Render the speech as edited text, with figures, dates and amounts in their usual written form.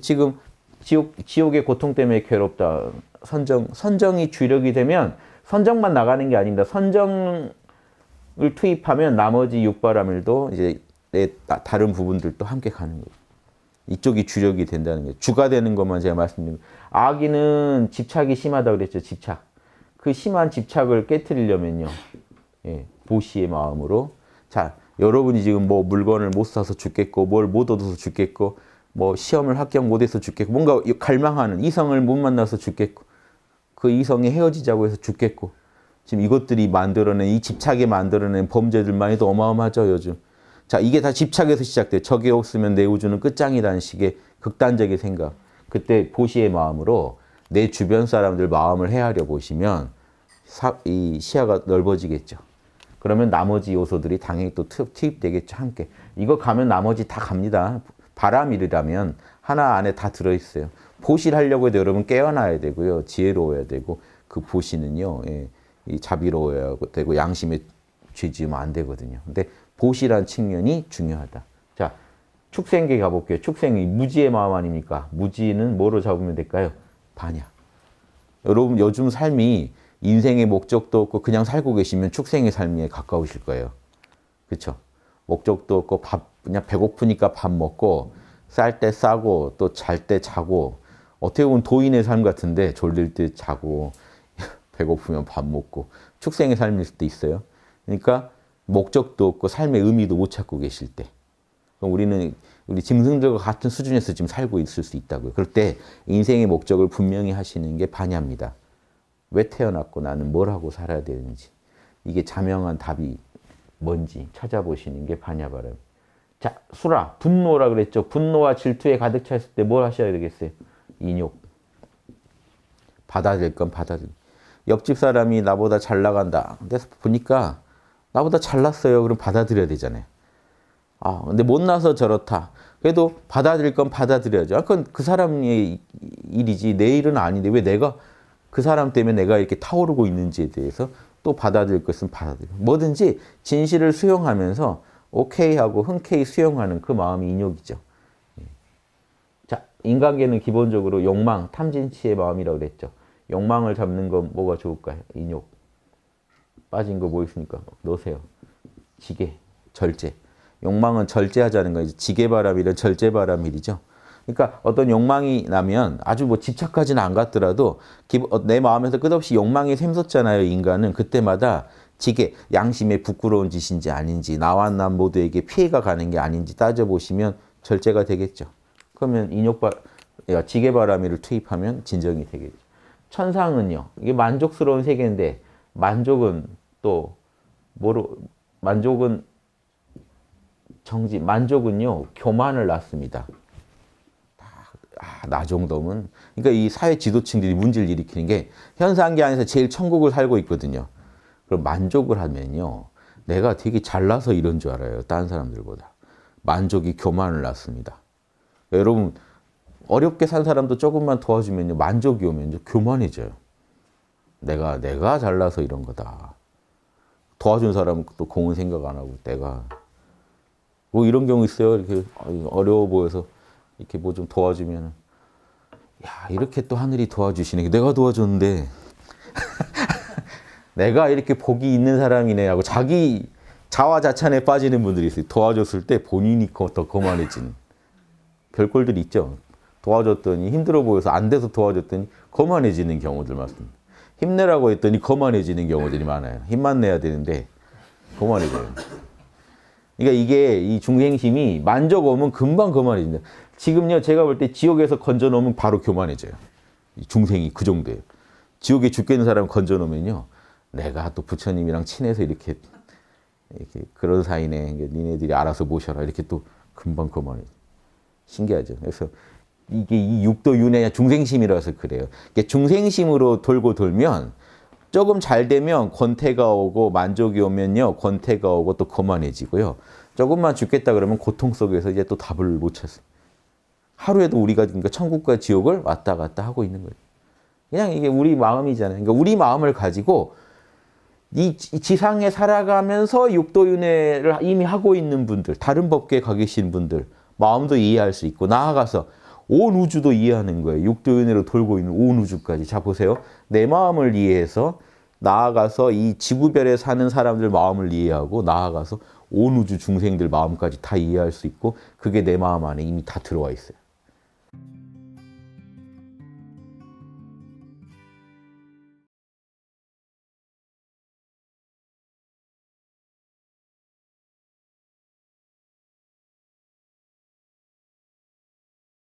지금 지옥의 고통 때문에 괴롭다. 선정이 주력이 되면 선정만 나가는 게 아닙니다. 선정을 투입하면 나머지 육바라밀도 이제 다른 부분들도 함께 가는 거예요. 이쪽이 주력이 된다는 거예요. 주가 되는 것만 제가 말씀드린 거예요. 아기는 집착이 심하다고 그랬죠. 집착. 그 심한 집착을 깨트리려면요. 예, 보시의 마음으로. 자, 여러분이 지금 뭐 물건을 못 사서 죽겠고, 뭘 못 얻어서 죽겠고, 뭐 시험을 합격 못해서 죽겠고, 뭔가 갈망하는 이성을 못 만나서 죽겠고, 그 이성에 헤어지자고 해서 죽겠고, 지금 이것들이 만들어낸, 이 집착에 만들어낸 범죄들만 해도 어마어마하죠, 요즘. 자, 이게 다 집착에서 시작돼요. 저게 없으면 내 우주는 끝장이라는 식의 극단적인 생각. 그때 보시의 마음으로 내 주변 사람들 마음을 헤아려 보시면 이 시야가 넓어지겠죠. 그러면 나머지 요소들이 당연히 또 투입되겠죠, 함께. 이거 가면 나머지 다 갑니다. 바람이라면 하나 안에 다 들어있어요. 보시를 하려고 해도 여러분 깨어나야 되고요. 지혜로워야 되고, 그 보시는요, 예, 이 자비로워야 되고, 양심에 죄지으면 안 되거든요. 근데 보시란 측면이 중요하다. 자, 축생계 가볼게요. 축생이 무지의 마음 아닙니까? 무지는 뭐로 잡으면 될까요? 반야. 여러분 요즘 삶이 인생의 목적도 없고 그냥 살고 계시면 축생의 삶에 가까우실 거예요. 그렇죠? 목적도 없고 그냥 배고프니까 밥 먹고 쌀 때 싸고 또 잘 때 자고, 어떻게 보면 도인의 삶 같은데 졸릴 때 자고 배고프면 밥 먹고 축생의 삶일 수도 있어요. 그러니까 목적도 없고 삶의 의미도 못 찾고 계실 때, 그럼 우리는 우리 짐승들과 같은 수준에서 지금 살고 있을 수 있다고요. 그럴 때 인생의 목적을 분명히 하시는 게 반야입니다. 왜 태어났고 나는 뭘 하고 살아야 되는지, 이게 자명한 답이 뭔지 찾아보시는 게 반야 바람. 자, 수라, 분노라 그랬죠. 분노와 질투에 가득 차 있을 때 뭘 하셔야 되겠어요? 인욕. 받아들일 건 받아들일. 옆집 사람이 나보다 잘 나간다. 근데 보니까 나보다 잘났어요. 그럼 받아들여야 되잖아요. 아, 근데 못나서 저렇다. 그래도 받아들일 건 받아들여야죠. 그건 그 사람의 일이지 내 일은 아닌데 왜 내가 그 사람 때문에 내가 이렇게 타오르고 있는지에 대해서 또 받아들일 것은 받아들여. 뭐든지 진실을 수용하면서 오케이 하고 흔쾌히 수용하는 그 마음이 인욕이죠. 자, 인간계는 기본적으로 욕망, 탐진치의 마음이라고 그랬죠. 욕망을 잡는 건 뭐가 좋을까요? 인욕. 빠진 거 뭐 있습니까? 넣으세요. 지계, 절제. 욕망은 절제하자는 거예요. 지계바람일은 절제바람일이죠. 그러니까 어떤 욕망이 나면 아주 뭐 집착까지는 안 갔더라도 내 마음에서 끝없이 욕망이 샘솟잖아요, 인간은. 그때마다 지계, 양심에 부끄러운 짓인지 아닌지, 나와 남 모두에게 피해가 가는 게 아닌지 따져보시면 절제가 되겠죠. 그러면 지계바람일을 투입하면 진정이 되겠죠. 천상은요, 이게 만족스러운 세계인데, 만족은 또 뭐로, 만족은 정지, 만족은요 교만을 낳습니다. 나 정도면. 그러니까 이 사회 지도층들이 문제를 일으키는 게 현상계 안에서 제일 천국을 살고 있거든요. 그럼 만족을 하면요, 내가 되게 잘나서 이런 줄 알아요, 다른 사람들보다. 만족이 교만을 낳습니다. 여러분 어렵게 산 사람도 조금만 도와주면요, 만족이 오면요 교만해져요. 내가 잘나서 이런 거다. 도와준 사람은 또 공은 생각 안 하고, 내가 뭐 이런 경우 있어요. 이렇게 어려워 보여서 이렇게 뭐 좀 도와주면, 야, 이렇게 또 하늘이 도와주시네. 내가 도와줬는데 내가 이렇게 복이 있는 사람이네 하고 자기 자화자찬에 빠지는 분들이 있어요. 도와줬을 때 본인이 더 거만해지는 별꼴들이 있죠. 도와줬더니 힘들어 보여서 안 돼서 도와줬더니 거만해지는 경우들 많습니다. 힘내라고 했더니 거만해지는 경우들이 많아요. 힘만 내야 되는데 거만해져요. 그러니까 이게 이 중생심이 만족 오면 금방 거만해진다. 지금요 제가 볼 때 지옥에서 건져놓으면 바로 교만해져요. 이 중생이 그 정도예요. 지옥에 죽겠는 사람 건져놓으면요, 내가 또 부처님이랑 친해서 이렇게 그런 사이네, 니네들이 알아서 모셔라, 이렇게 또 금방 거만해져요. 신기하죠. 그래서 이게 이 육도윤회냐 중생심이라서 그래요. 이게 중생심으로 돌고 돌면 조금 잘 되면 권태가 오고, 만족이 오면요 권태가 오고 또 거만해지고요. 조금만 죽겠다 그러면 고통 속에서 이제 또 답을 못 찾습니다. 하루에도 우리가 그러니까 천국과 지옥을 왔다 갔다 하고 있는 거예요. 그냥 이게 우리 마음이잖아요. 그러니까 우리 마음을 가지고 이 지상에 살아가면서 육도윤회를 이미 하고 있는 분들, 다른 법계에 가 계신 분들 마음도 이해할 수 있고, 나아가서 온 우주도 이해하는 거예요. 육도윤회로 돌고 있는 온 우주까지. 자, 보세요. 내 마음을 이해해서 나아가서 이 지구별에 사는 사람들 마음을 이해하고 나아가서 온 우주 중생들 마음까지 다 이해할 수 있고, 그게 내 마음 안에 이미 다 들어와 있어요.